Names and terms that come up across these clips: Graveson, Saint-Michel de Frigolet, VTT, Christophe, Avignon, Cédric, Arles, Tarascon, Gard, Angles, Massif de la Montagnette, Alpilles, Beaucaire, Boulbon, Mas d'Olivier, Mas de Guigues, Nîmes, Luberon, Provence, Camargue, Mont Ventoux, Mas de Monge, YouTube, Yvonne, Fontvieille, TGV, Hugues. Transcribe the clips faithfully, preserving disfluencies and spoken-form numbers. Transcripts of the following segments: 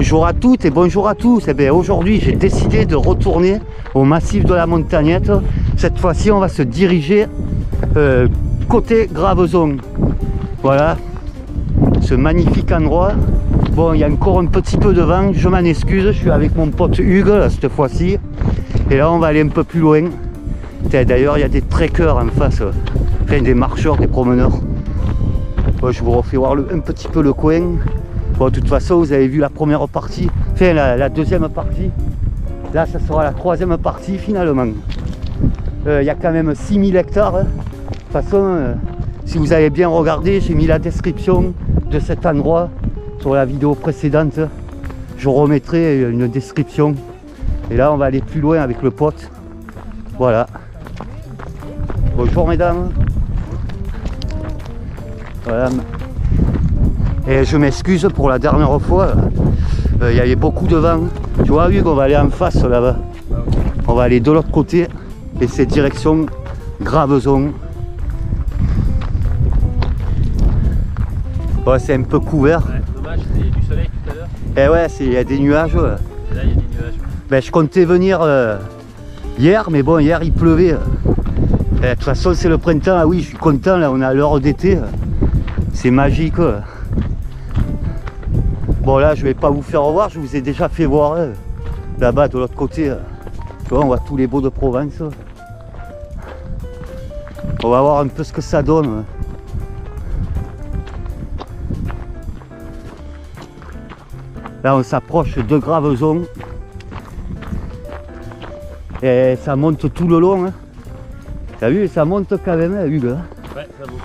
Bonjour à toutes et bonjour à tous. Eh bien, aujourd'hui j'ai décidé de retourner au massif de la Montagnette. Cette fois-ci on va se diriger euh, côté Graveson. Voilà, ce magnifique endroit. Bon, il y a encore un petit peu de vent, je m'en excuse, je suis avec mon pote Hugues là, cette fois-ci. Et là on va aller un peu plus loin. D'ailleurs il y a des trekkers en face, enfin, des marcheurs, des promeneurs. Bon, je vous refais voir le, un petit peu le coin. Bon, de toute façon, vous avez vu la première partie, enfin la, la deuxième partie. Là, ça sera la troisième partie finalement. Il euh, y a quand même six mille hectares. Hein. De toute façon, euh, si vous avez bien regardé, j'ai mis la description de cet endroit sur la vidéo précédente. Je remettrai une description. Et là, on va aller plus loin avec le pote. Voilà. Bonjour, mesdames. Voilà. Et je m'excuse pour la dernière fois, il euh, y avait beaucoup de vent. Tu vois, Hugues, on va aller en face là-bas. On va aller de l'autre côté et c'est direction Graveson. Bon, c'est un peu couvert. Ouais, dommage, c'était du soleil tout à l'heure. Eh ouais, il y a des nuages. Ouais. Et là, il y a des nuages. Ben, je comptais venir euh, hier, mais bon, hier il pleuvait. De toute façon, c'est le printemps. Ah oui, je suis content, là, on est à l'heure d'été. C'est magique. Ouais. Bon là je vais pas vous faire voir, je vous ai déjà fait voir hein, là-bas de l'autre côté. Hein. Tu vois, on voit tous les beaux de Provence. Hein. On va voir un peu ce que ça donne. Hein. Là on s'approche de Graveson. Et ça monte tout le long. Hein. T'as vu, ça monte quand même, hein, Hugues. Hein. Ouais, ça monte.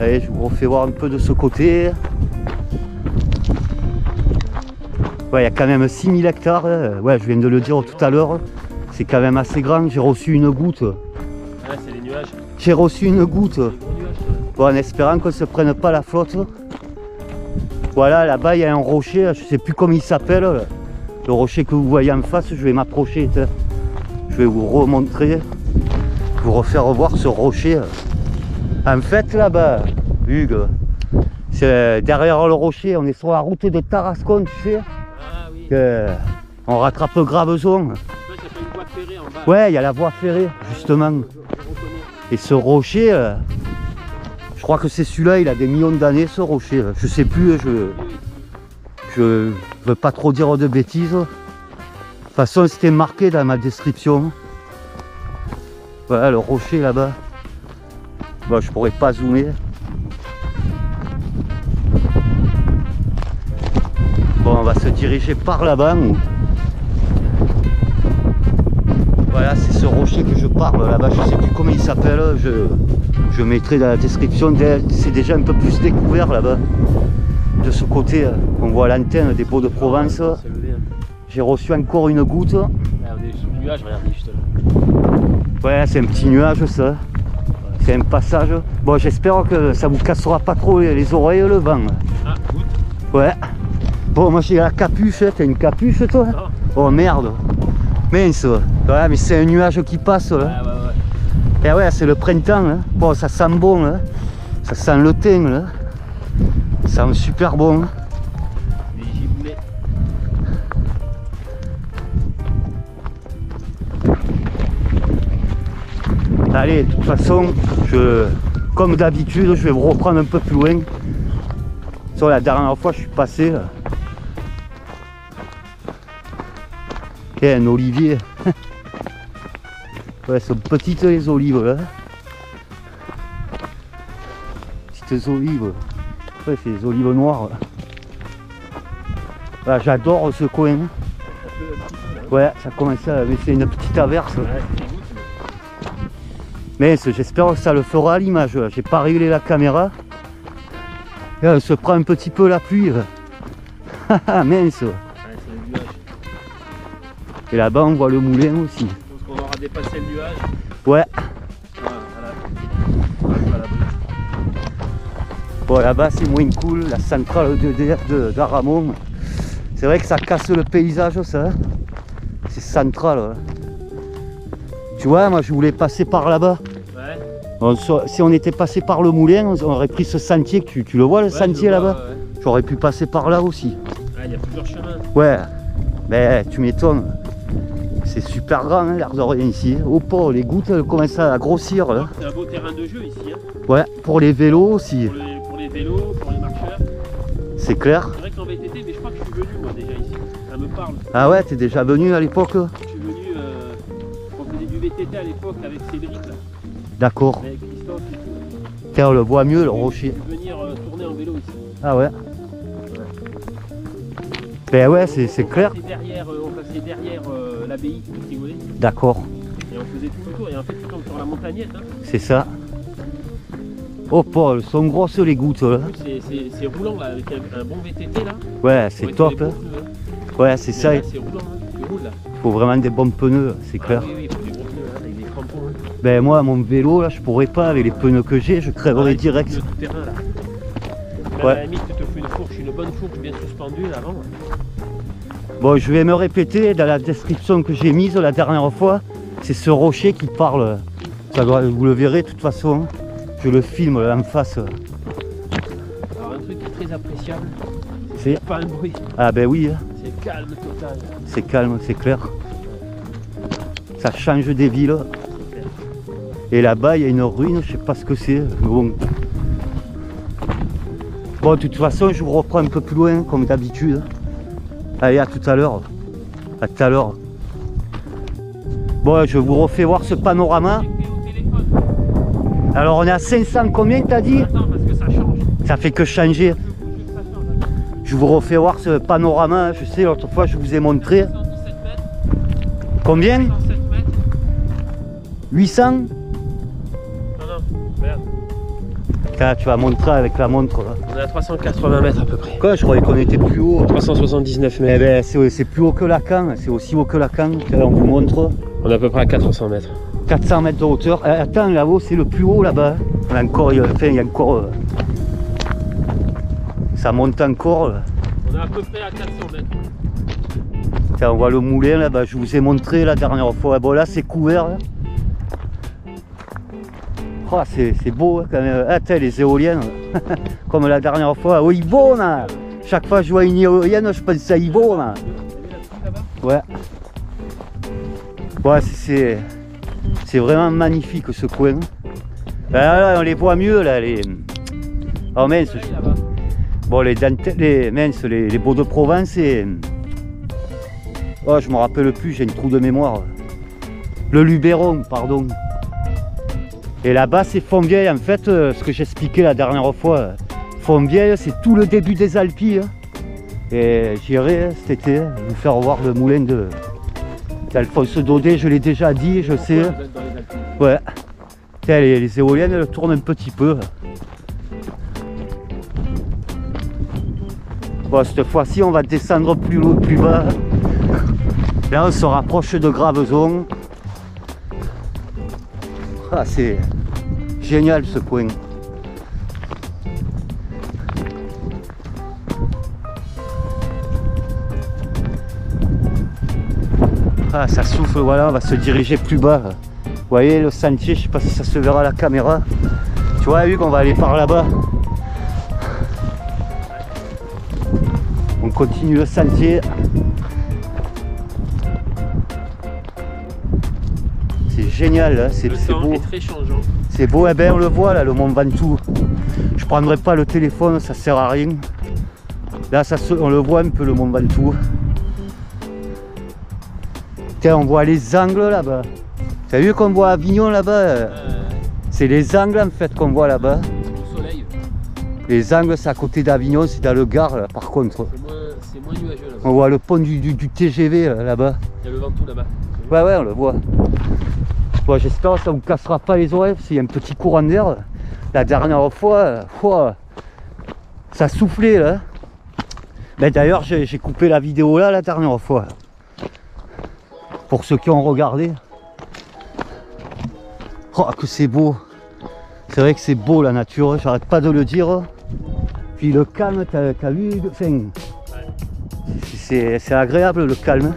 Allez, je vous refais voir un peu de ce côté. Ouais, il y a quand même six mille hectares, ouais, je viens de le dire tout à l'heure, c'est quand même assez grand, j'ai reçu une goutte. Ah, c'est les nuages. J'ai reçu une goutte, bon, en espérant qu'on ne se prenne pas la flotte. Voilà, là-bas il y a un rocher, je ne sais plus comment il s'appelle, le rocher que vous voyez en face, je vais m'approcher, je vais vous remontrer, vous refaire voir ce rocher. En fait là-bas, Hugues, c'est derrière le rocher, on est sur la route de Tarascon, tu sais. Euh, on rattrape Graveson. Ouais, il y a la voie ferrée, justement. Et ce rocher, euh, je crois que c'est celui-là, il a des millions d'années, ce rocher. Je sais plus, je je veux pas trop dire de bêtises. De toute façon, c'était marqué dans ma description. Voilà, le rocher là-bas. Bon, je pourrais pas zoomer. On va se diriger par là-bas. Voilà, c'est ce rocher que je parle là-bas. Je sais plus comment il s'appelle. Je, je mettrai dans la description. C'est déjà un peu plus découvert là-bas. De ce côté, on voit l'antenne des Beaux de Provence. J'ai reçu encore une goutte. Là, on est sous le nuage, regardez juste là. Ouais, c'est un petit nuage ça. C'est un passage. Bon, j'espère que ça vous cassera pas trop les oreilles le vent. Ah, goutte. Ouais. Bon, moi j'ai la capuche, t'as une capuche toi? Non. Oh merde, mince, ouais, mais c'est un nuage qui passe là. Ouais, ouais, ouais. Et ouais, c'est le printemps là. Bon, ça sent bon là. Ça sent le thym là. Ça sent super bon. Mais allez, de toute façon, je, comme d'habitude, je vais vous reprendre un peu plus loin. Sur la dernière fois, je suis passé là. Et un olivier. Ouais, sont petites les olives là. Petites olives. Ouais, c'est des olives noires. Bah, j'adore ce coin. Ouais, ça commence à laisser une petite averse. Mais j'espère que ça le fera à l'image. J'ai pas réglé la caméra. Et là, on se prend un petit peu la pluie. Mince. Et là-bas, on voit le moulin aussi. Je pense qu'on aura dépassé le nuage. Ouais. Bon, là-bas, c'est moins cool. La centrale de d'Aramon. C'est vrai que ça casse le paysage, ça. C'est central. Là. Tu vois, moi, je voulais passer par là-bas. Ouais. On, si on était passé par le moulin, on aurait pris ce sentier. Tu, tu le vois, le ouais, sentier là-bas ouais. J'aurais pu passer par là aussi. Ah, il y a plusieurs chemins. Ouais, mais tu m'étonnes. C'est super grand, hein, l'air de rien ici. Oh, pauvre, les gouttes elles commencent à grossir là. C'est un beau terrain de jeu ici. Hein. Ouais, pour les vélos aussi. Pour, le, pour les vélos, pour les marcheurs. C'est clair. C'est vrai qu'en V T T, mais je crois que je suis venu moi déjà ici. Ça me parle. Ah ouais, t'es déjà venu à l'époque? Je suis venu, euh, on faisait du V T T à l'époque avec Cédric là. D'accord. Avec Christophe et tout. Tiens, on le voit mieux le rocher. Je suis venir euh, tourner en vélo ici. Ah ouais. Ben ouais, c'est clair. Derrière, on passait derrière euh, l'abbaye, si vous voulez. D'accord. Et on faisait tout le tour, et en fait tu tombes sur la montagnette. Hein. C'est ça. Oh Paul, sont grosses les gouttes là. C'est roulant là, avec un, un bon V T T là. Ouais, c'est top. Hein. Pneus, ouais, c'est ça. C'est roulant, hein. Roule, là. Faut vraiment des bons pneus, c'est ah, clair. Oui, oui, faut des bons pneus, hein, avec des crampons. Hein. Ben moi, mon vélo là, je pourrais pas, avec les pneus que j'ai, je crèverais ah, direct. Le terrain, là. Là, ouais. À la limite, tu te fais une fourche, une bonne fourche bien suspendue avant. Bon, je vais me répéter dans la description que j'ai mise la dernière fois. C'est ce rocher qui parle. Ça doit, vous le verrez de toute façon. Je le filme là, en face. Alors, un truc qui est très appréciable, c'est pas un bruit. Ah ben oui. Hein. C'est calme total. C'est calme, c'est clair. Ça change des villes. Et là-bas, il y a une ruine, je sais pas ce que c'est. Bon. Bon, de toute façon, je vous reprends un peu plus loin, comme d'habitude. Allez, à tout à l'heure. À tout à l'heure. Bon, je vous refais voir ce panorama. Alors, on est à cinq cents, combien t'as dit? Attends, parce que ça change. Ça fait que changer. Je vous refais voir ce panorama. Je sais, l'autre fois, je vous ai montré. Combien? huit cents? Non, non, merde. Là, tu vas montrer avec la montre. Là. On est à trois cent quatre-vingts mètres à peu près. Quoi, je croyais qu'on était plus haut. trois cent soixante-dix-neuf mètres. Eh ben, c'est plus haut que la canne, c'est aussi haut que la canne. Là, on vous montre. On est à peu près à quatre cents mètres. quatre cents mètres de hauteur. Eh, attends, là-haut, c'est le plus haut là-bas. On a encore. Enfin, il y a encore. Ça monte encore. Là. On est à peu près à quatre cents mètres. Tiens, on voit le moulin là-bas. Je vous ai montré la dernière fois. Bon, là, c'est couvert. Là. Oh, c'est beau hein, quand même. Ah, t'es les éoliennes. Comme la dernière fois. Oh, Yvonne! Chaque fois que je vois une éolienne, je pense à Yvonne. Ouais. Ouais, c'est... C'est vraiment magnifique ce coin. Là, là, on les voit mieux, là, les... Oh, mince. Bon, les dentelles, les... Mince, les, les beaux de Provence et... Oh, je me rappelle plus, j'ai une trou de mémoire. Le Luberon, pardon. Et là-bas, c'est Fontvieille, en fait, euh, ce que j'expliquais la dernière fois. Fontvieille, c'est tout le début des Alpes. Hein. Et j'irai cet été vous faire voir le moulin de d'Alphonse Daudet, je l'ai déjà dit, je sais. Ouais. Tiens, les, les éoliennes, elles tournent un petit peu. Bon, cette fois-ci, on va descendre plus haut, plus bas. Là, on se rapproche de Graveson. Ah, c'est génial ce coin. Ah, ça souffle, voilà, on va se diriger plus bas. Vous voyez le sentier, je sais pas si ça se verra à la caméra. Tu vois Hugues, on va aller par là-bas. On continue le sentier. Génial, hein, c'est beau. C'est beau, et eh ben on le voit là, le Mont Ventoux. Je prendrai pas le téléphone, ça sert à rien. Là, ça se, on le voit un peu le Mont Ventoux. Tiens, on voit les Angles là-bas. T'as vu qu'on voit Avignon là-bas euh... C'est les Angles en fait qu'on voit là-bas. Les Angles, c'est à côté d'Avignon, c'est dans le Gard là, par contre. C'est moins, moins nuageux là. On voit le pont du, du, du T G V là-bas. Il y a le Ventoux là-bas. Ouais, ouais, on le voit. Bon, j'espère que ça ne vous cassera pas les oreilles, parce qu'il y a un petit courant d'air. La dernière fois, wow, ça soufflait là. Mais d'ailleurs, j'ai coupé la vidéo là la dernière fois. Pour ceux qui ont regardé. Oh, que c'est beau. C'est vrai que c'est beau la nature, j'arrête pas de le dire. Puis le calme, t'as t'as vu, enfin, c'est agréable le calme.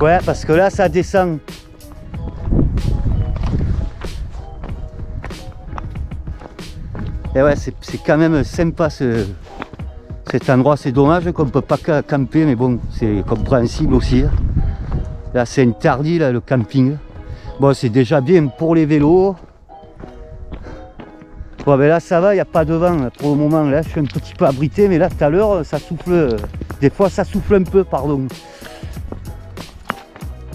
Ouais, parce que là, ça descend. Et ouais, c'est quand même sympa ce, cet endroit. C'est dommage qu'on ne peut pas camper, mais bon, c'est compréhensible aussi. Là, c'est interdit, là, le camping. Bon, c'est déjà bien pour les vélos. Bon, ben là, ça va, il n'y a pas de vent là, pour le moment. Là, je suis un petit peu abrité, mais là, tout à l'heure, ça souffle. Des fois, ça souffle un peu, pardon.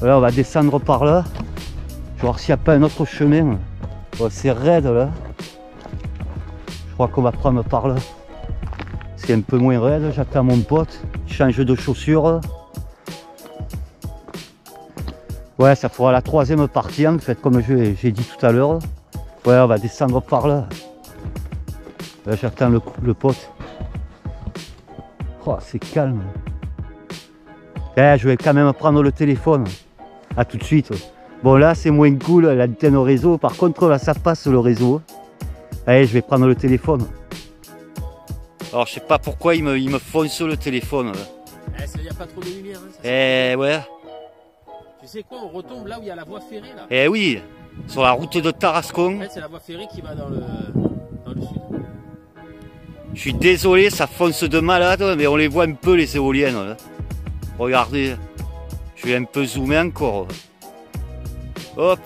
Là, on va descendre par là. Je vais voir s'il n'y a pas un autre chemin. Bon, c'est raide, là. Je crois qu'on va prendre par là. C'est un peu moins raide. J'attends mon pote. Je change de chaussures. Ouais, ça fera la troisième partie en fait, comme j'ai dit tout à l'heure. Ouais, on va descendre par là. Là, j'attends le, le pote. Oh, c'est calme. Eh, je vais quand même prendre le téléphone. À tout de suite. Bon, là, c'est moins cool, l'antenne au réseau. Par contre, là, ça passe le réseau. Allez, je vais prendre le téléphone. Alors, je sais pas pourquoi il me, il me fonce le téléphone. Là. Eh, il n'y a pas trop de lumière. Hein, ça eh, ouais. Tu sais quoi, on retombe là où il y a la voie ferrée, là. Eh oui, sur la route de Tarascon. En fait, c'est la voie ferrée qui va dans le, dans le sud. Je suis désolé, ça fonce de malade, mais on les voit un peu, les éoliennes. Là. Regardez, je vais un peu zoomer encore. Hop.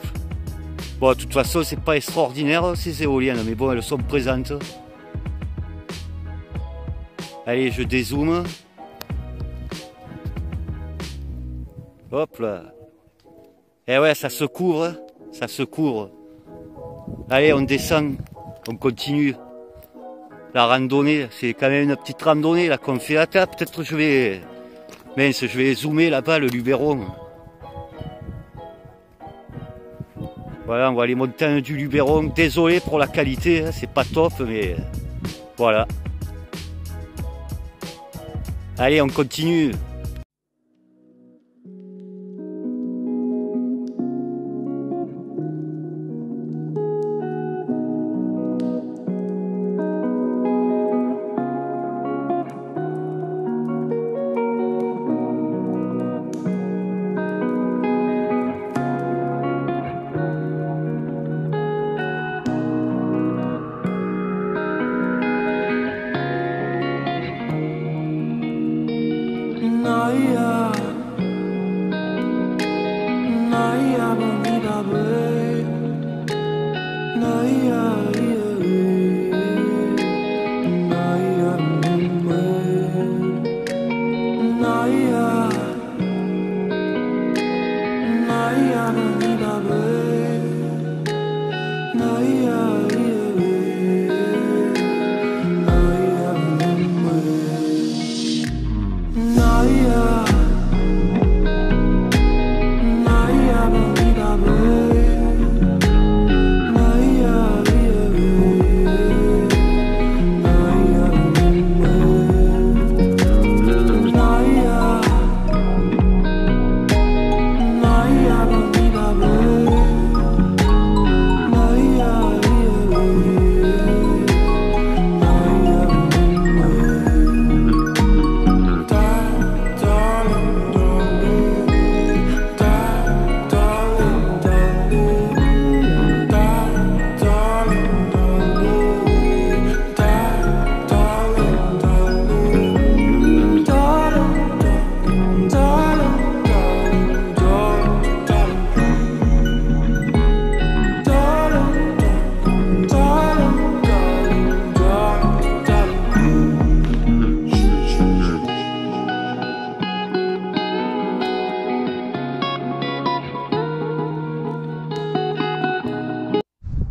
Bon, de toute façon, c'est pas extraordinaire ces éoliennes, mais bon, elles sont présentes. Allez, je dézoome. Hop là. Eh ouais, ça se couvre, ça se couvre. Allez, on descend, on continue. La randonnée, c'est quand même une petite randonnée là qu'on fait la table. Peut-être je vais... Mince, je vais zoomer là-bas, le Luberon. Voilà, on voit les montagnes du Luberon. Désolé pour la qualité, hein, c'est pas top, mais voilà. Allez, on continue.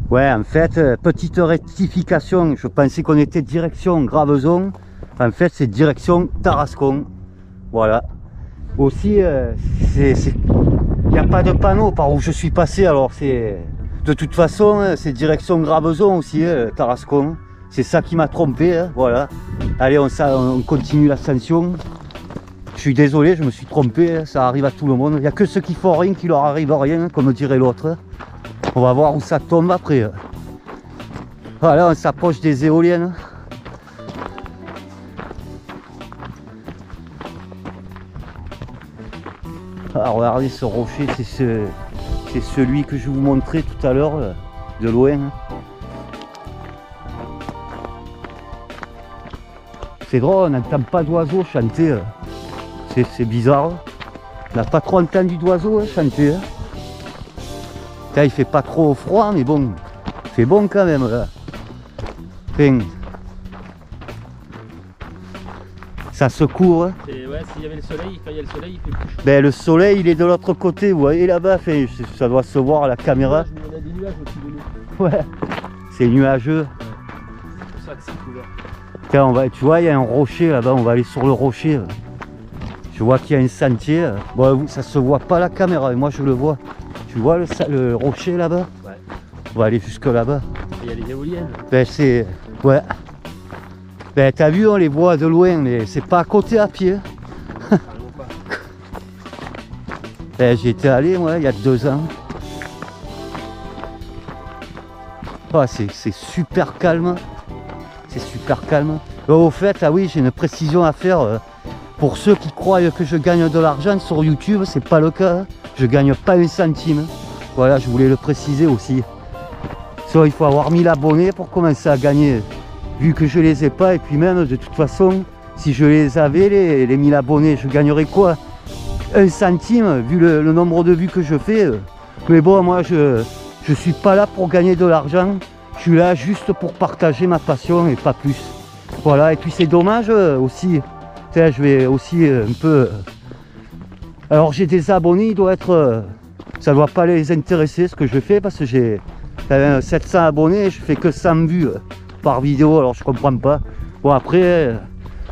Ouais, en fait, petite rectification, je pensais qu'on était direction Graveson, en fait c'est direction Tarascon, voilà. Aussi, euh, il n'y a pas de panneau par où je suis passé, alors c'est... De toute façon, c'est direction Graveson aussi, hein, Tarascon, c'est ça qui m'a trompé, hein, voilà. Allez, on, on continue l'ascension. Je suis désolé, je me suis trompé, hein, ça arrive à tout le monde. Il n'y a que ceux qui font rien, qui leur arrive rien, hein, comme dirait l'autre. On va voir où ça tombe après. Voilà, on s'approche des éoliennes. Ah, regardez ce rocher, c'est ce, c'est celui que je vous montrais tout à l'heure, de loin. C'est drôle, on n'entend pas d'oiseaux chanter. C'est bizarre. On n'a pas trop entendu d'oiseaux chanter. Là, il fait pas trop froid, mais bon, c'est bon quand même. Là. Enfin, ça secoue. Hein. Et ouais, s'il y avait le soleil, quand il y a le soleil, il fait plus chaud. Ben, le soleil, il est de l'autre côté, vous voyez là-bas, ça doit se voir à la caméra. Il y a des nuages au-dessus de nous. Ouais, c'est nuageux. Ouais. C'est pour ça que c'est couvert. Tiens, on va, tu vois, il y a un rocher là-bas, on va aller sur le rocher. Là. Je vois qu'il y a un sentier. Là. Bon, ça se voit pas à la caméra, mais moi je le vois. Tu vois le, le rocher là-bas? Ouais. On va aller jusque là-bas. Il y a les éoliennes. Ben, c'est... Ouais. Ben t'as vu, on les voit de loin, mais c'est pas à côté à pied. Ben, j'y étais allé moi il y a deux ans. Oh, c'est super calme. C'est super calme. Au fait, ah oui, j'ai une précision à faire. Pour ceux qui croient que je gagne de l'argent sur YouTube, c'est pas le cas. Je gagne pas un centime. Voilà, je voulais le préciser aussi. So, il faut avoir mille abonnés pour commencer à gagner. Vu que je les ai pas, et puis même de toute façon, si je les avais, les, les mille abonnés, je gagnerais quoi? Un centime, vu le, le nombre de vues que je fais. Mais bon, moi, je je suis pas là pour gagner de l'argent. Je suis là juste pour partager ma passion et pas plus. Voilà, et puis c'est dommage aussi. Tiens, je vais aussi un peu... Alors j'ai des abonnés, il doit être... Ça doit pas les intéresser ce que je fais, parce que j'ai sept cents abonnés et je fais que cent vues par vidéo, alors je comprends pas. Bon, après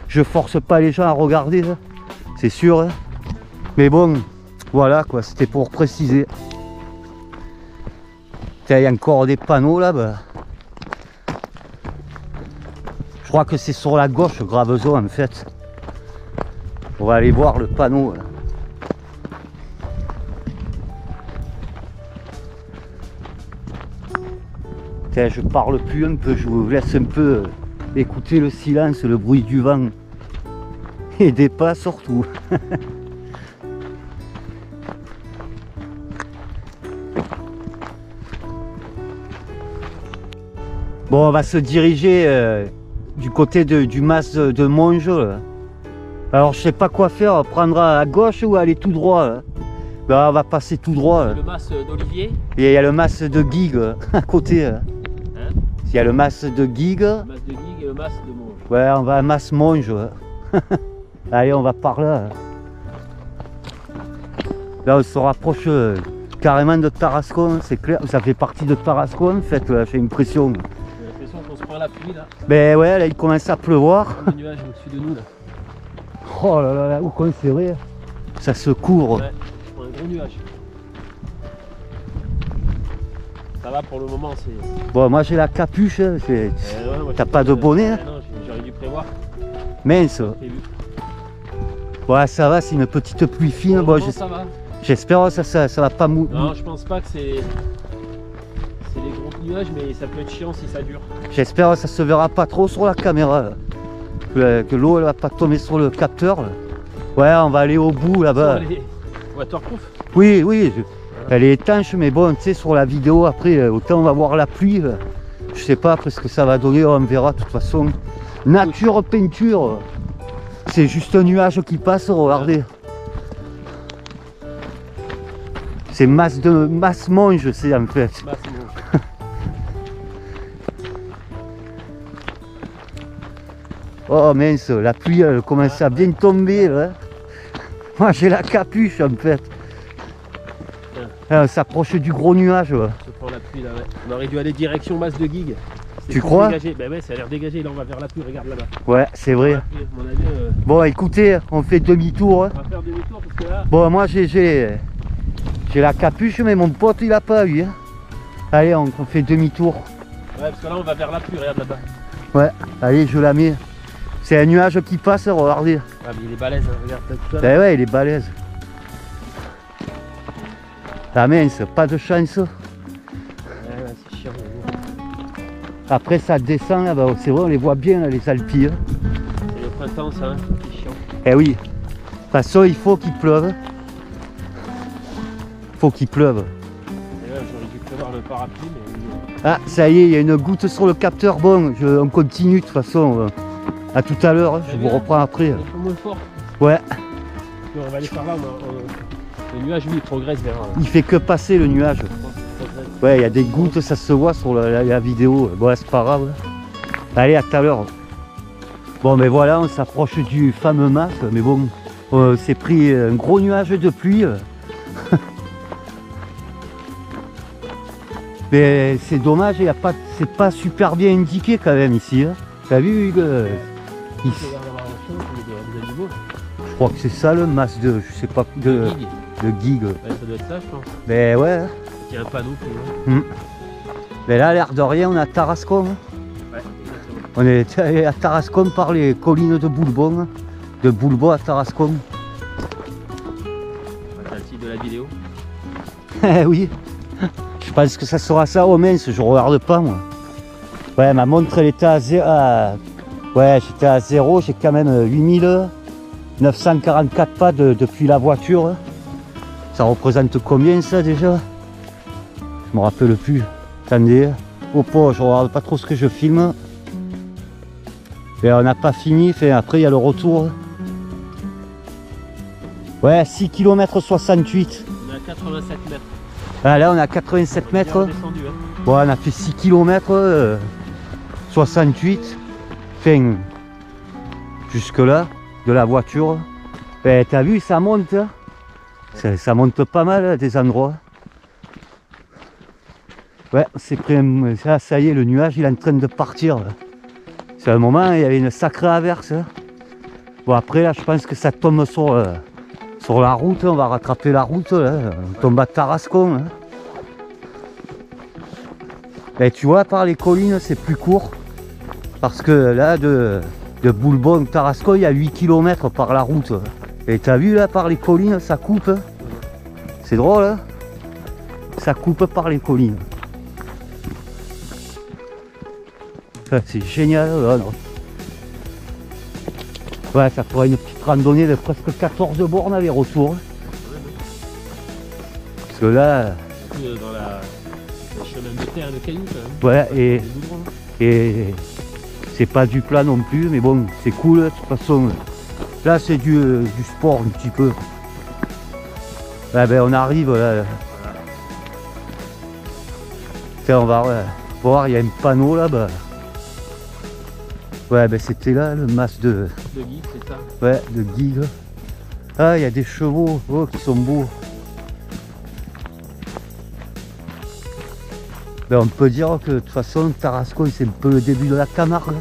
je force pas les gens à regarder, c'est sûr, hein. Mais bon, voilà quoi, c'était pour préciser. Il y a encore des panneaux là-bas. Je crois que c'est sur la gauche, Graveson, en fait. On va aller voir le panneau là. Je parle plus un peu, je vous laisse un peu écouter le silence, le bruit du vent et des pas surtout. Bon, on va se diriger euh, du côté de, du Mas de Monge. Alors je sais pas quoi faire, prendre à gauche ou aller tout droit là. Bah, on va passer tout droit. Il y a le Mas d'Olivier. Et il y a le Mas de Guigues à côté. Là. Il y a le Mas de Guigues. Le Mas de Guigues et le Mas de Monge. Ouais, on va à Mas Monge. Allez, on va par là. Là, on se rapproche euh, carrément de Tarascon, c'est clair. Ça fait partie de Tarascon, en fait, j'ai l'impression. J'ai l'impression qu'on se prend la pluie, là. Ben ouais, là, il commence à pleuvoir. Il y a des nuages au-dessus de nous, là. Oh là là, là où qu'on c'est vrai. Ça se court. Ouais, on a un gros nuage. Ça va pour le moment, c'est... Bon, moi j'ai la capuche, hein, euh, ouais, t'as pas de bonnet euh, hein. Non, j'aurais dû prévoir. Mince. Ouais, ça va, c'est une petite pluie fine. Bon, bon, j'espère que ça, ça, ça va pas mou... Non, je pense pas que c'est... C'est des gros nuages, mais ça peut être chiant si ça dure. J'espère que ça se verra pas trop sur la caméra. Là. Que, que l'eau va pas tomber sur le capteur. Là. Ouais, on va aller au bout là-bas. Les... Waterproof. Oui, oui. Je... Elle est étanche, mais bon, tu sais, sur la vidéo, après, autant on va voir la pluie. Je sais pas après ce que ça va donner, on verra de toute façon. Nature peinture. C'est juste un nuage qui passe, regardez. C'est masse de masse Monge, c'est en fait. Oh mince, la pluie, elle commence à bien tomber. Là. Moi, j'ai la capuche, en fait. On s'approche du gros nuage. Ouais. On se prend la pluie là, ouais. On aurait dû aller direction Mas de Guigues. Tu crois? Ben ouais, ça a l'air dégagé. Là, on va vers la pluie, regarde là-bas. Ouais, c'est vrai. Pluie, mon avis, euh... Bon, écoutez, on fait demi-tour. Hein. On va faire demi-tour parce que là. Bon, moi j'ai j'ai la capuche, mais mon pote il a pas eu. Hein. Allez, on, on fait demi-tour. Ouais, parce que là, on va vers la pluie, regarde là-bas. Ouais, allez, je la mets. C'est un nuage qui passe, regardez. Ah, mais il est balèze, hein. Regarde tout ça. Ben ouais, il est balèze. La mince, pas de chance. Ouais, ouais, c'est chiant. Après ça descend là-bas, c'est vrai, on les voit bien là, les Alpilles. C'est le printemps ça, hein, c'est chiant. Eh oui, de toute façon il faut qu'il pleuve. Il faut qu'il pleuve. J'aurais dû pleuvoir le parapluie, mais... Ah, ça y est, il y a une goutte sur le capteur, bon, je, on continue de toute façon. A tout à l'heure, je vous reprends après. Un peu moins fort. Ouais. Non, on va aller par là, on a, on... le nuage lui il progresse vers là. Il fait que passer le nuage. Ouais, il y a des gouttes, ça se voit sur la, la, la vidéo. Bon, c'est pas grave. Allez, à tout à l'heure. Bon, mais voilà, on s'approche du fameux mas, mais bon, on s'est pris un gros nuage de pluie. Mais c'est dommage, il y a pas, c'est pas super bien indiqué quand même ici. Hein. T'as vu, Hugues? Je crois que c'est ça le mas de, je sais pas, de, de Guigues. Ouais, ça doit être ça, je pense. Mais ouais. Il y a un panneau plus loin. Mmh. Mais là, l'air de rien, on est à Tarascon. Hein. Ouais, exactement. On est allé à Tarascon par les collines de Boulbon. Hein. De Boulbon à Tarascon. Ah, t'as le titre de la vidéo. Eh oui. Je pense que ça sera ça. Oh mince, je regarde pas, moi. Ouais, ma montre, elle était à zéro. À... Ouais, j'étais à zéro. J'ai quand même huit mille neuf cent quarante-quatre pas de, depuis la voiture. Ça représente combien, ça, déjà? Je me rappelle plus. Attendez. Oh, pas, je regarde pas trop ce que je filme. Et on n'a pas fini. Fait, après, il y a le retour. Ouais, six kilomètres soixante-huit. On est à quatre-vingt-sept mètres. Ah, là, on est à quatre-vingt-sept mètres. On est descendu, hein. Bon, on a fait six kilomètres soixante-huit. Fin, jusque-là, de la voiture. Ben, t'as vu, ça monte. Hein. Ça, ça monte pas mal à des endroits. Ouais, c'est prêt. Ça, ça y est, le nuage, il est en train de partir. C'est un moment, il y avait une sacrée averse. Bon, après, là, je pense que ça tombe sur, euh, sur la route. On va rattraper la route. Là. On tombe à Tarascon. Hein. Et tu vois, par les collines, c'est plus court. Parce que là, de, de Boulbon à Tarascon, il y a huit kilomètres par la route. Et t'as vu, là, par les collines, ça coupe. C'est drôle, hein. Ça coupe par les collines. C'est génial, là, non. Ouais, ça fera une petite randonnée de presque quatorze bornes aller-retour. Parce que là... Dans la... le chemin de terre et de cailloux, quand même. Ouais, et... et c'est pas du plat non plus, mais bon, c'est cool, de toute façon. Là, c'est du, du sport, un petit peu. Ouais, ben, on arrive, là. Là. Tiens, on va voir, il y a un panneau, là-bas. Ouais, ben c'était là le mas de... De Guigues, c'est ça? Ouais, de Guigues. Ah, il y a des chevaux, oh, qui sont beaux. Ben, on peut dire que de toute façon, Tarascon, c'est un peu le début de la Camargue.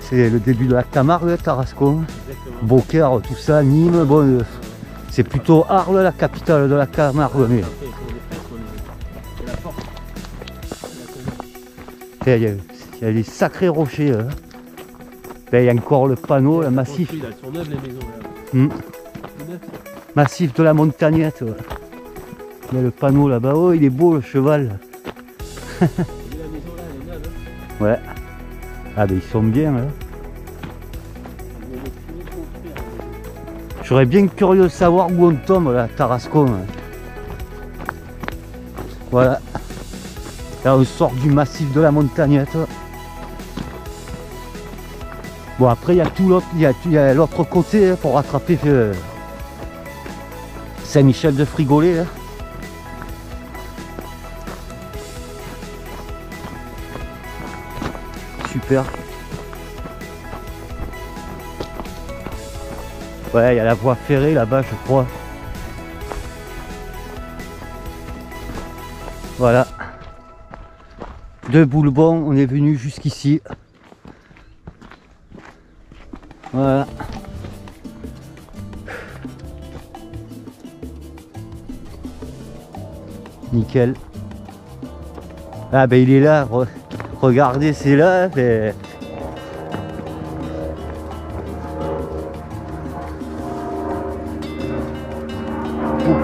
C'est le début de la Camargue, Tarascon. Beaucaire, tout ça, Nîmes, bon... C'est plutôt Arles, la capitale de la Camargue, mais... Il y, a, il y a des sacrés rochers. Hein. Là, il y a encore le panneau, le massif. Là, sont neuves, les maisons, là. Mmh. Massif de la Montagnette. Ouais. Il y a le panneau là-bas. Oh, il est beau le cheval. La maison, là, elle est neuve, hein. Ouais. Ah, ben ils sont bien. Hein. Je serais bien curieux de savoir où on tombe là, Tarascon. Hein. Voilà. Là, on sort du massif de la Montagnette. Bon, après, il y a tout l'autre, il y a l'autre côté hein, pour rattraper euh, Saint-Michel de Frigolet. Hein. Super. Ouais, il y a la voie ferrée là-bas, je crois. Voilà. De Boulbon, on est venu jusqu'ici. Voilà. Nickel. Ah ben il est là. Re regardez, c'est là. Mais...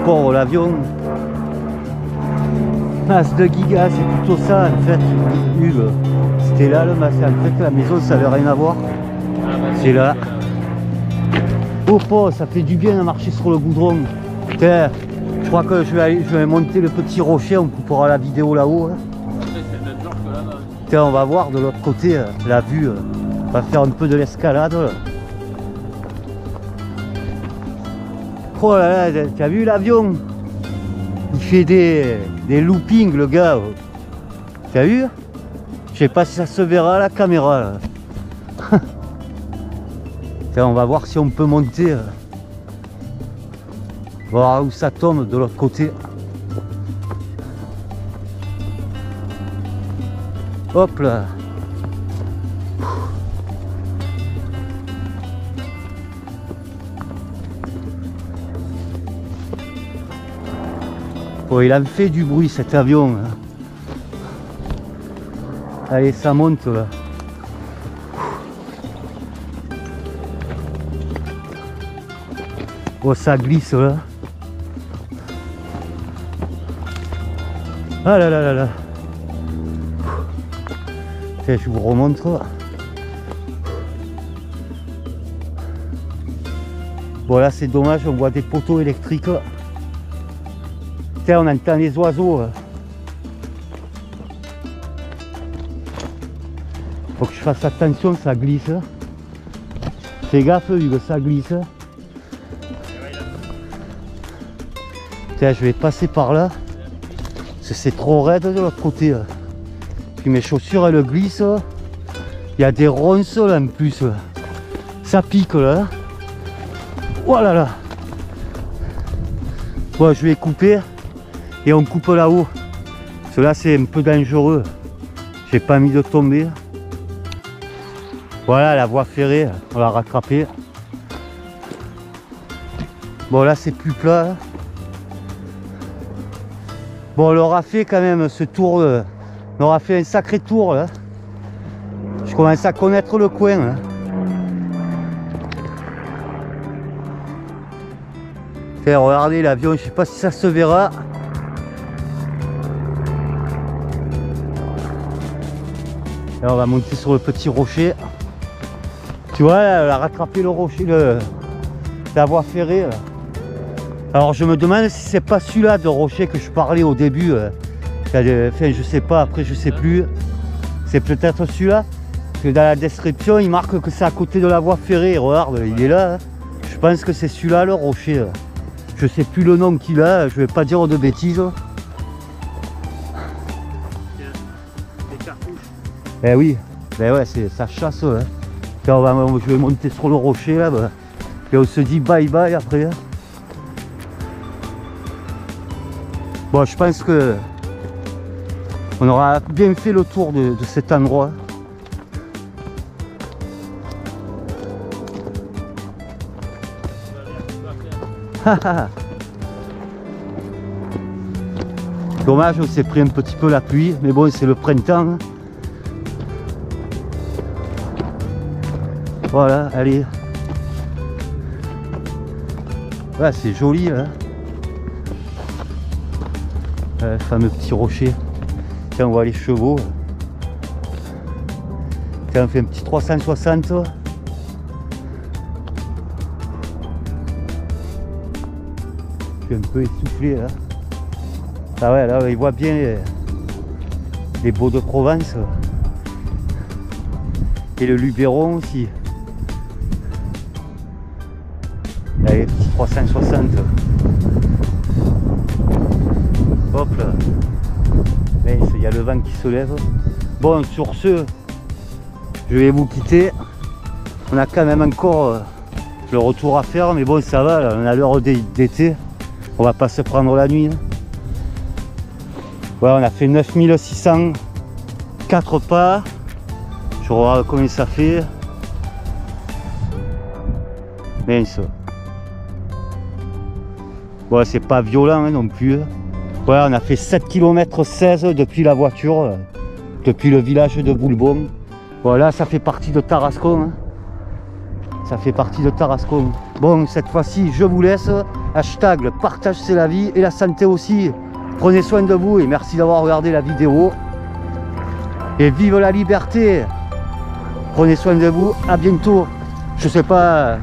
pour l'avion. Mas de Guigues, c'est plutôt ça en fait, Hugues. C'était là le mas, en fait la maison ça n'avait rien à voir. Ah, bah, c'est là. Oh, oh, ça fait du bien à marcher sur le goudron. Putain, je crois que je vais, aller, je vais monter le petit rocher, on coupera la vidéo là-haut. Hein. En fait, c'est le même genre que là-bas. Tiens, on va voir de l'autre côté euh, la vue. Euh, on va faire un peu de l'escalade. Oh là là, t'as vu l'avion? Il fait des, des loopings, le gars. T'as vu? Je sais pas si ça se verra à la caméra. Là. Tiens, on va voir si on peut monter. Euh. Voir où ça tombe de l'autre côté. Hop là. Oh, il en fait du bruit cet avion là. Allez, ça monte là. Oh, ça glisse là. Ah là là là là. Je vous remontre. Bon là c'est dommage, on voit des poteaux électriques. Tiens, on entend les oiseaux. Faut que je fasse attention, ça glisse. Fais gaffe Hugues, ça glisse. Tiens, je vais passer par là. Parce que c'est trop raide de l'autre côté. Puis mes chaussures elles glissent, il y a des ronces là en plus, ça pique là, oh là là, bon je vais couper et on coupe là-haut, cela c'est un peu dangereux, j'ai pas mis de tomber, voilà la voie ferrée, on l'a rattrapée, bon là c'est plus plat, hein. Bon on leur a fait quand même ce tour, euh, on aura fait un sacré tour là. Je commence à connaître le coin là. Tiens, regardez l'avion, je sais pas si ça se verra. Là, on va monter sur le petit rocher. Tu vois, là, elle a rattrapé le rocher, le... la voie ferrée là. Alors je me demande si c'est pas celui-là de rocher que je parlais au début. Là. Enfin, je sais pas, après je sais plus. C'est peut-être celui-là. Parce que dans la description, il marque que c'est à côté de la voie ferrée. Regarde, ouais. Il est là. Hein. Je pense que c'est celui-là, le rocher. Là. Je sais plus le nom qu'il a. Je vais pas dire de bêtises. Des cartouches. Eh oui. Ben ouais, ça chasse. Hein. Tiens, on va, je vais monter sur le rocher là. Ben. Et on se dit bye bye après. Hein. Bon, je pense que on aura bien fait le tour de, de cet endroit. Dommage, on s'est pris un petit peu la pluie, mais bon, c'est le printemps. Voilà, allez. Ouais, c'est joli, hein. Le fameux petit rocher. Tiens, on voit les chevaux. Tiens, on fait un petit trois cent soixante. Je suis un peu essoufflé là. Ah ouais, là, il voit bien les, les beaux de Provence. Et le Luberon aussi. Allez, petit trois cent soixante. Hop là. Il y a le vent qui se lève. Bon, sur ce, je vais vous quitter. On a quand même encore euh, le retour à faire, mais bon, ça va. Là, on a l'heure d'été. On va pas se prendre la nuit. Hein. Voilà, on a fait neuf mille six cent quatre pas. Je regarde combien ça fait. Mince. Bon, c'est pas violent hein, non plus. Voilà, on a fait sept kilomètres seize depuis la voiture, depuis le village de Boulbon. Voilà, ça fait partie de Tarascon. Hein. Ça fait partie de Tarascon. Bon, cette fois-ci, je vous laisse. Hashtag, le partage, c'est la vie et la santé aussi. Prenez soin de vous et merci d'avoir regardé la vidéo. Et vive la liberté. Prenez soin de vous. À bientôt. Je ne sais pas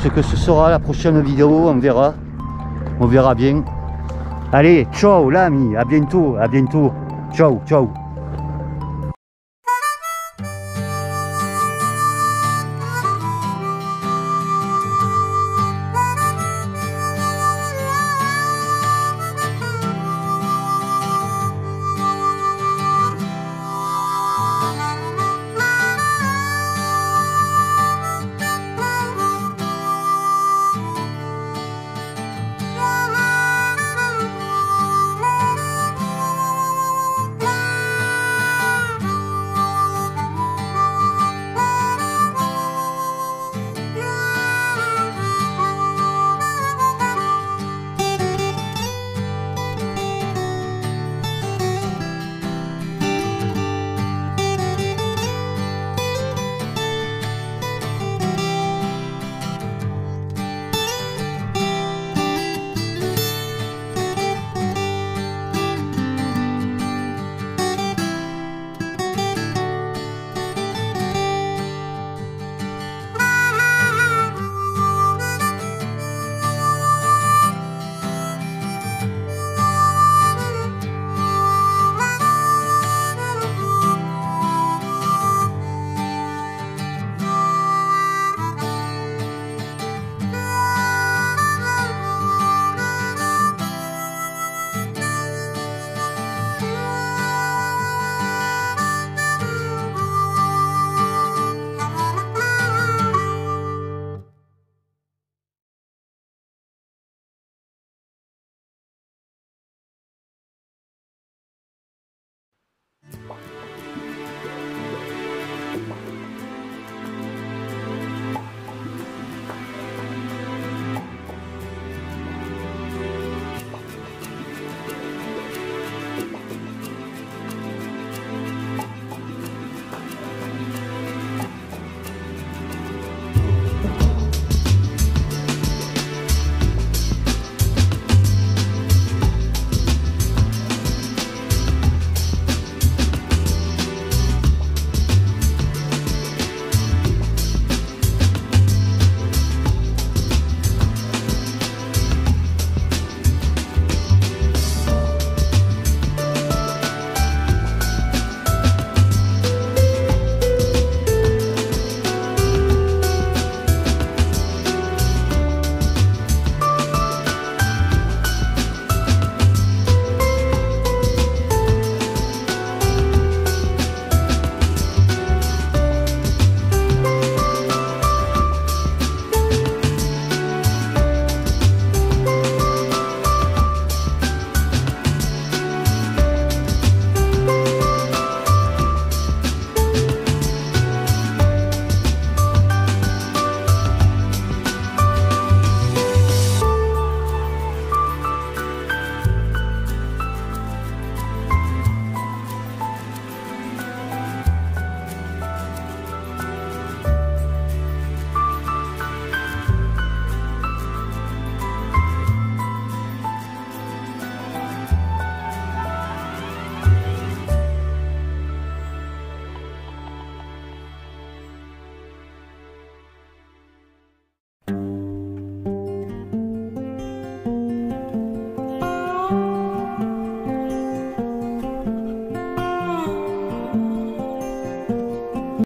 ce que ce sera la prochaine vidéo. On verra. On verra bien. Allez, ciao l'ami, à bientôt, à bientôt, ciao, ciao.